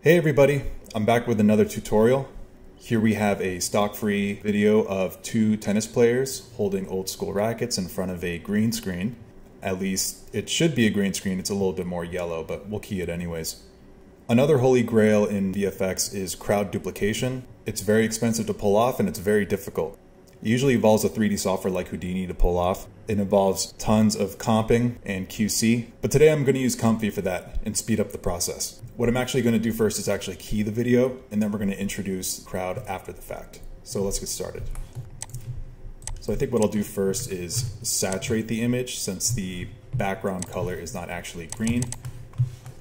Hey everybody, I'm back with another tutorial. Here we have a stock-free video of two tennis players holding old school rackets in front of a green screen. At least it should be a green screen, it's a little bit more yellow, but we'll key it anyways. Another holy grail in VFX is crowd duplication. It's very expensive to pull off and it's very difficult. It usually involves a 3D software like Houdini to pull off. It involves tons of comping and QC, but today I'm going to use Comfy for that and speed up the process. What I'm actually going to do first is actually key the video, and then we're going to introduce the crowd after the fact. So let's get started. So I think what I'll do first is saturate the image, since the background color is not actually green,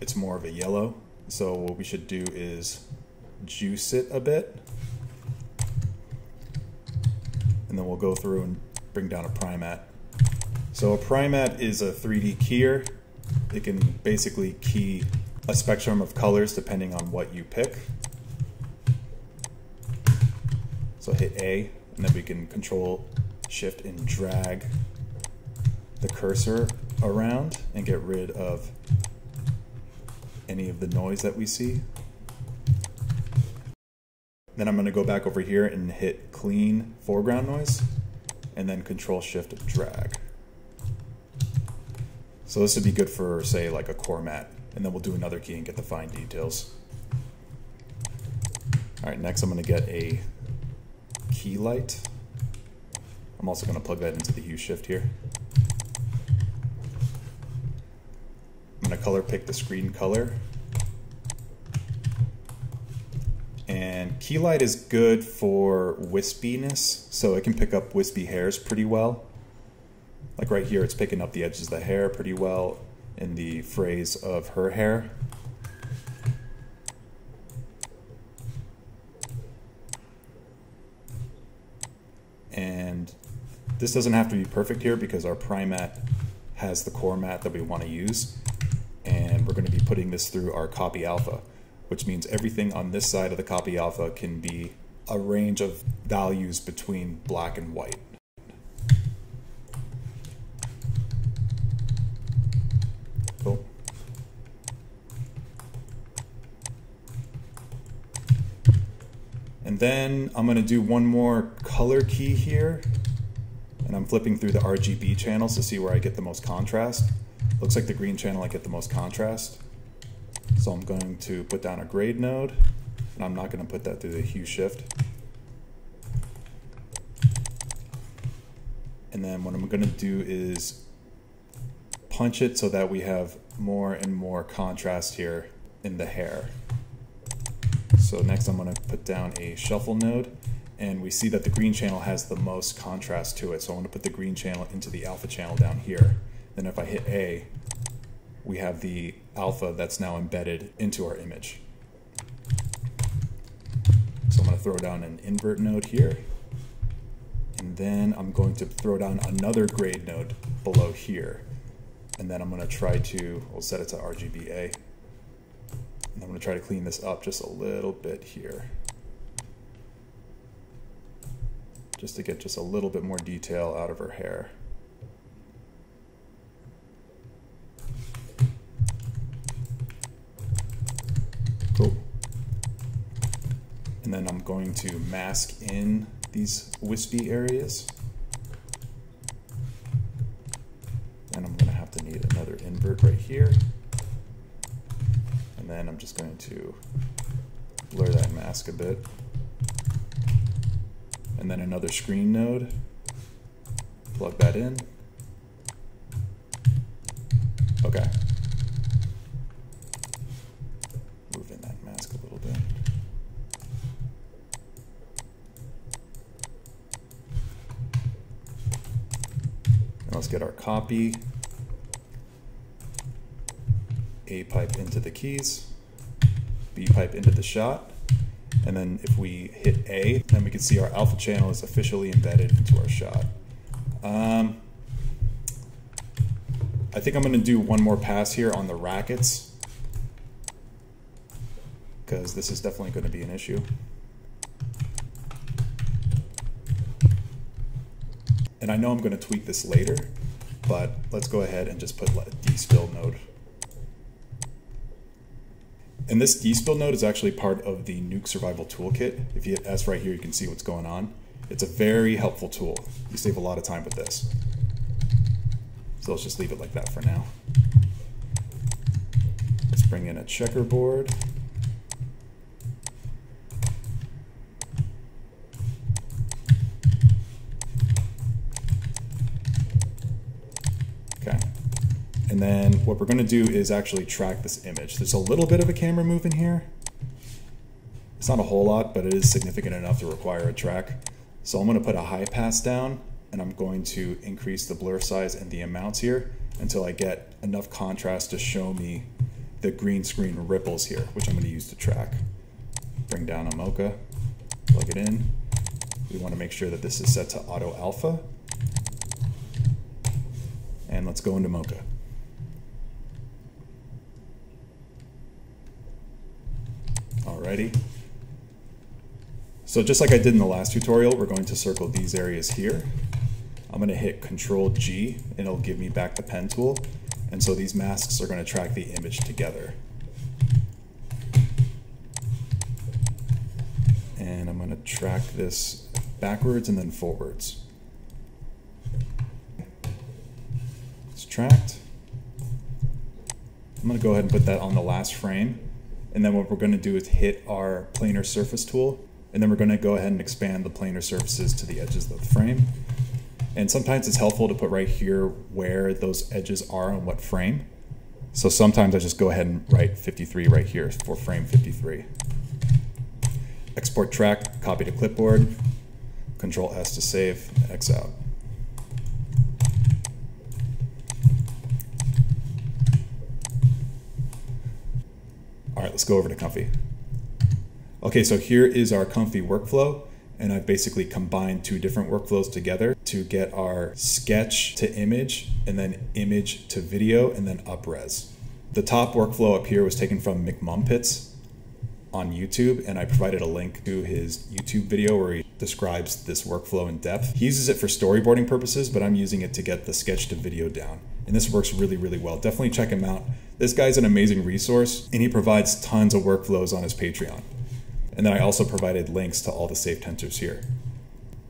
it's more of a yellow. So what we should do is juice it a bit. And then we'll go through and bring down a Primatte. So a Primatte is a 3D keyer. It can basically key a spectrum of colors depending on what you pick. So hit A, and then we can Control, Shift, and drag the cursor around and get rid of any of the noise that we see. Then I'm going to go back over here and hit clean foreground noise, and then Control Shift drag. So this would be good for, say, like a core mat, and then we'll do another key and get the fine details. All right, next I'm going to get a Keylight. I'm also going to plug that into the hue shift here. I'm going to color pick the screen color. And Keylight is good for wispiness, so it can pick up wispy hairs pretty well. Like right here, it's picking up the edges of the hair pretty well in the phrase of her hair. And this doesn't have to be perfect here because our Primatte has the core mat that we want to use. And we're going to be putting this through our Copy Alpha, which means everything on this side of the Copy Alpha can be a range of values between black and white. Cool. And then I'm going to do one more color key here, and I'm flipping through the RGB channels to see where I get the most contrast. Looks like the green channel I get the most contrast. So I'm going to put down a grade node, and I'm not going to put that through the hue shift. And then what I'm going to do is punch it so that we have more and more contrast here in the hair. So next I'm going to put down a shuffle node, and we see that the green channel has the most contrast to it. So I'm going to put the green channel into the alpha channel down here. Then if I hit A, we have the alpha that's now embedded into our image. So I'm going to throw down an invert node here, and then I'm going to throw down another grade node below here, and then I'm going to try to, we'll set it to RGBA, and I'm going to try to clean this up just a little bit here, just to get just a little bit more detail out of her hair. And then I'm going to mask in these wispy areas. And I'm going to have to need another invert right here. And then I'm just going to blur that mask a bit. And then another screen node. Plug that in. Okay. Move in that mask a little bit. Let's get our copy, A pipe into the keys, B pipe into the shot, and then if we hit A, then we can see our alpha channel is officially embedded into our shot. I think I'm going to do one more pass here on the rackets, because this is definitely going to be an issue. And I know I'm going to tweak this later, but let's go ahead and just put a D spill node. And this desbuild node is actually part of the Nuke Survival Toolkit. If you hit S right here, you can see what's going on. It's a very helpful tool. You save a lot of time with this. So let's just leave it like that for now. Let's bring in a checkerboard. Okay. And then what we're going to do is actually track this image. There's a little bit of a camera move in here. It's not a whole lot, but it is significant enough to require a track. So I'm going to put a high pass down, and I'm going to increase the blur size and the amounts here until I get enough contrast to show me the green screen ripples here, which I'm going to use to track. Bring down a Mocha, plug it in. We want to make sure that this is set to auto alpha. And let's go into Mocha. Alrighty. So just like I did in the last tutorial, we're going to circle these areas here. I'm going to hit Control G, and it'll give me back the pen tool. And so these masks are going to track the image together. And I'm going to track this backwards and then forwards. It's tracked. I'm going to go ahead and put that on the last frame. And then what we're going to do is hit our planar surface tool. And then we're going to go ahead and expand the planar surfaces to the edges of the frame. And sometimes it's helpful to put right here where those edges are on what frame. So sometimes I just go ahead and write 53 right here for frame 53. Export track, copy to clipboard, Control S to save, X out. All right, let's go over to Comfy. Okay, so here is our Comfy workflow, and I've basically combined two different workflows together to get our sketch to image, and then image to video, and then upres. The top workflow up here was taken from McMumpitz on YouTube, and I provided a link to his YouTube video where he describes this workflow in depth. He uses it for storyboarding purposes, but I'm using it to get the sketch to video down. And this works really, really well. Definitely check him out. This guy's an amazing resource, and he provides tons of workflows on his Patreon. And then I also provided links to all the safe tensors here.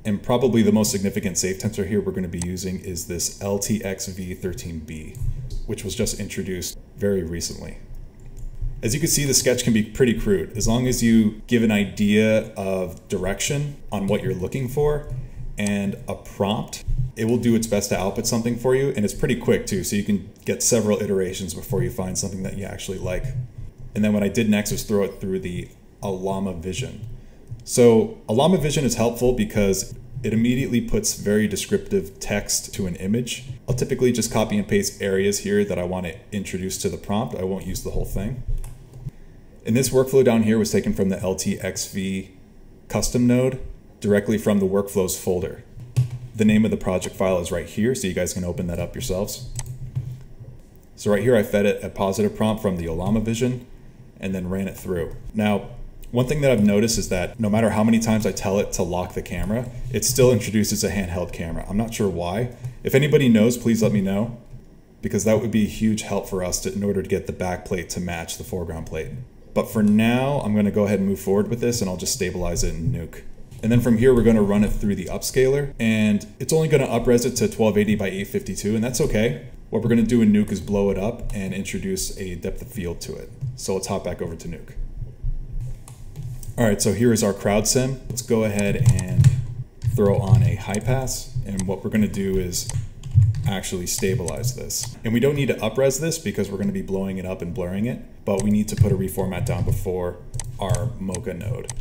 And probably the most significant safe tensor here we're going to be using is this LTXV13B, which was just introduced very recently. As you can see, the sketch can be pretty crude. As long as you give an idea of direction on what you're looking for and a prompt, it will do its best to output something for you. And it's pretty quick too, so you can get several iterations before you find something that you actually like. And then what I did next was throw it through the Llama Vision. So Llama Vision is helpful because it immediately puts very descriptive text to an image. I'll typically just copy and paste areas here that I want to introduce to the prompt. I won't use the whole thing. And this workflow down here was taken from the LTXV custom node directly from the workflows folder. The name of the project file is right here, so you guys can open that up yourselves. So right here I fed it a positive prompt from the Llama Vision and then ran it through. Now, one thing that I've noticed is that no matter how many times I tell it to lock the camera, it still introduces a handheld camera. I'm not sure why. If anybody knows, please let me know, because that would be a huge help for us in order to get the back plate to match the foreground plate. But for now, I'm going to go ahead and move forward with this, and I'll just stabilize it in Nuke. And then from here, we're going to run it through the upscaler, and it's only going to upres it to 1280 by 852, and that's okay. What we're going to do in Nuke is blow it up and introduce a depth of field to it. So let's hop back over to Nuke. All right, so here is our crowd sim. Let's go ahead and throw on a high pass. And what we're gonna do is actually stabilize this. And we don't need to upres this because we're gonna be blowing it up and blurring it, but we need to put a reformat down before our Mocha node.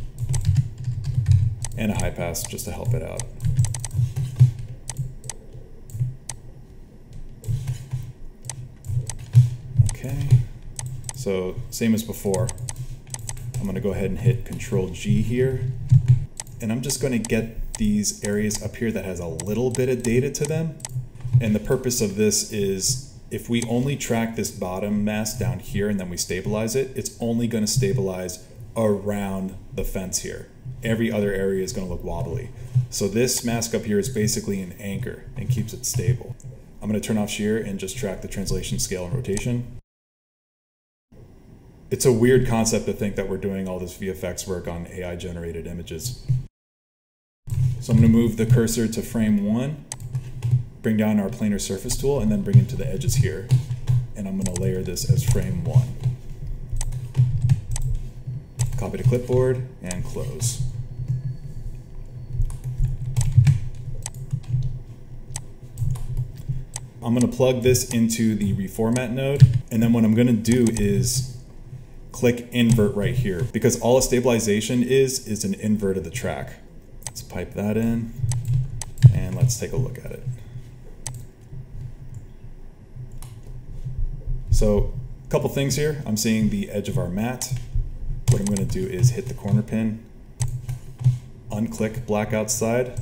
And a high pass just to help it out. Okay, so same as before. I'm going to go ahead and hit Control G here, and I'm just going to get these areas up here that has a little bit of data to them. And the purpose of this is if we only track this bottom mass down here and then we stabilize it, it's only going to stabilize around the fence here. Every other area is going to look wobbly. So this mask up here is basically an anchor and keeps it stable. I'm going to turn off shear and just track the translation, scale, and rotation. it's a weird concept to think that we're doing all this VFX work on AI-generated images. So I'm going to move the cursor to frame 1, bring down our planar surface tool, and then bring it to the edges here. And I'm going to layer this as frame 1. Copy to clipboard and close. I'm going to plug this into the reformat node, and then what I'm going to do is click invert right here, because all a stabilization is an invert of the track. Let's pipe that in and let's take a look at it. So a couple things here. I'm seeing the edge of our mat. What I'm going to do is hit the corner pin, unclick black outside,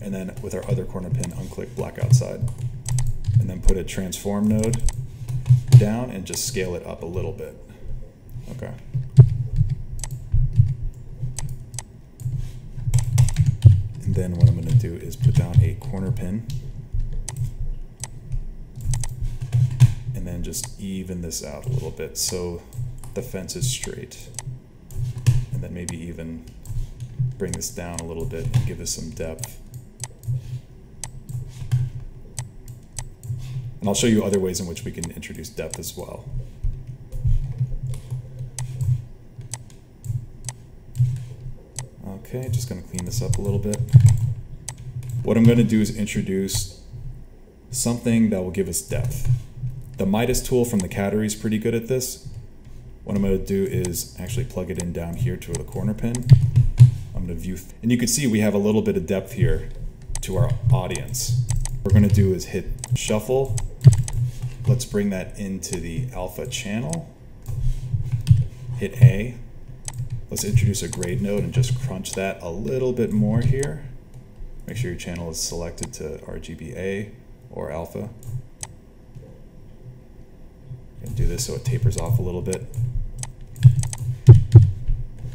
and then with our other corner pin, unclick black outside. And then put a transform node down and just scale it up a little bit. Okay. And then what I'm going to do is put down a corner pin and then just even this out a little bit so the fence is straight. And then maybe even bring this down a little bit and give us some depth. And I'll show you other ways in which we can introduce depth as well. Okay, just going to clean this up a little bit. What I'm going to do is introduce something that will give us depth. The Midas tool from the Cattery is pretty good at this. What I'm going to do is actually plug it in down here to the corner pin. I'm going to view, and you can see we have a little bit of depth here to our audience. What we're going to do is hit shuffle. Let's bring that into the alpha channel, hit A. Let's introduce a grade node and just crunch that a little bit more here. Make sure your channel is selected to RGBA or alpha. I'm going to do this so it tapers off a little bit.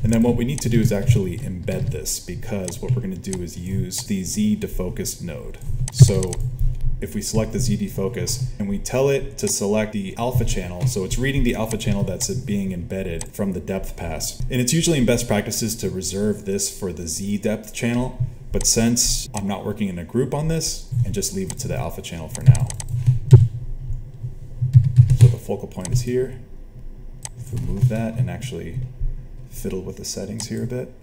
And then what we need to do is actually embed this, because what we're going to do is use the Z Defocus node. So if we select the Z Defocus and we tell it to select the alpha channel, so it's reading the alpha channel that's being embedded from the depth pass. And it's usually in best practices to reserve this for the Z depth channel, but since I'm not working in a group on this, and just leave it to the alpha channel for now. So the focal point is here. If we move that and actually fiddle with the settings here a bit,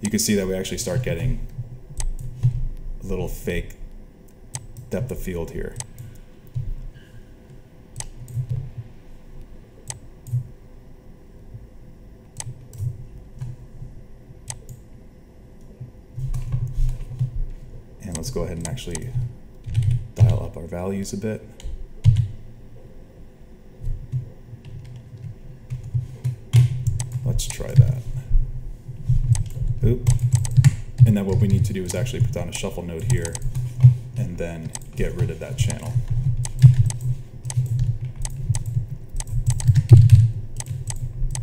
you can see that we actually start getting little fake depth of field here. And let's go ahead and actually dial up our values a bit. Let's try that. Oop. And then what we need to do is actually put down a shuffle node here and then get rid of that channel.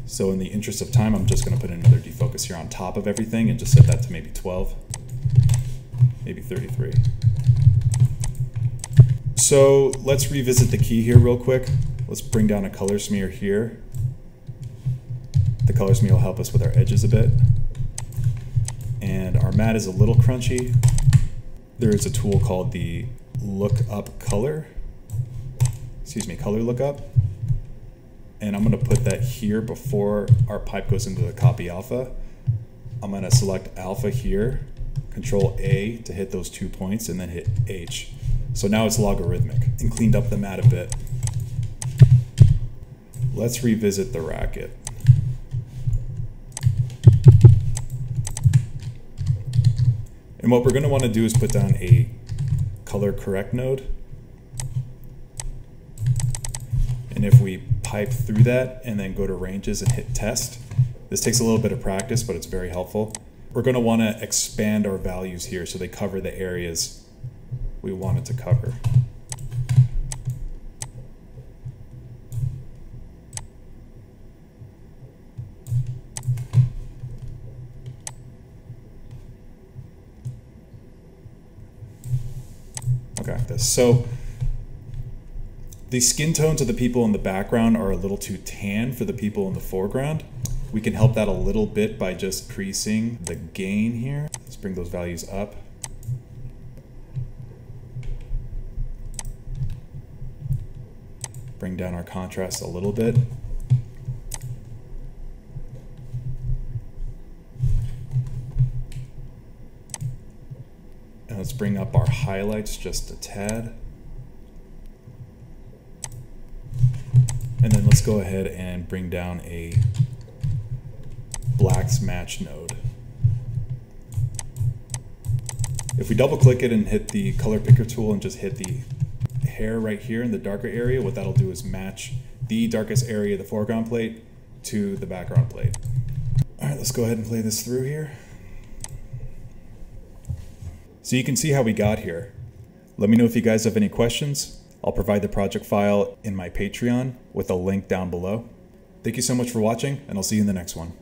So in the interest of time, I'm just going to put another defocus here on top of everything and just set that to maybe 12, maybe 33. So let's revisit the key here real quick. Let's bring down a color smear here. The color smear will help us with our edges a bit. And our mat is a little crunchy. There is a tool called the lookup color, color lookup. And I'm gonna put that here before our pipe goes into the copy alpha. I'm gonna select alpha here, control A to hit those 2 points and then hit H. So now it's logarithmic and cleaned up the mat a bit. Let's revisit the racket. And what we're going to want to do is put down a color correct node. And if we pipe through that and then go to ranges and hit test, this takes a little bit of practice, but it's very helpful. We're going to want to expand our values here so they cover the areas we want it to cover. So The skin tones of the people in the background are a little too tan for the people in the foreground. We can help that a little bit by just creasing the gain here. Let's bring those values up. Bring down our contrast a little bit. And let's bring up our highlights just a tad. And then let's go ahead and bring down a blacks match node. If we double click it and hit the color picker tool and just hit the hair right here in the darker area, what that'll do is match the darkest area of the foreground plate to the background plate. All right, let's go ahead and play this through here. So you can see how we got here. Let me know if you guys have any questions. I'll provide the project file in my Patreon with a link down below. Thank you so much for watching, and I'll see you in the next one.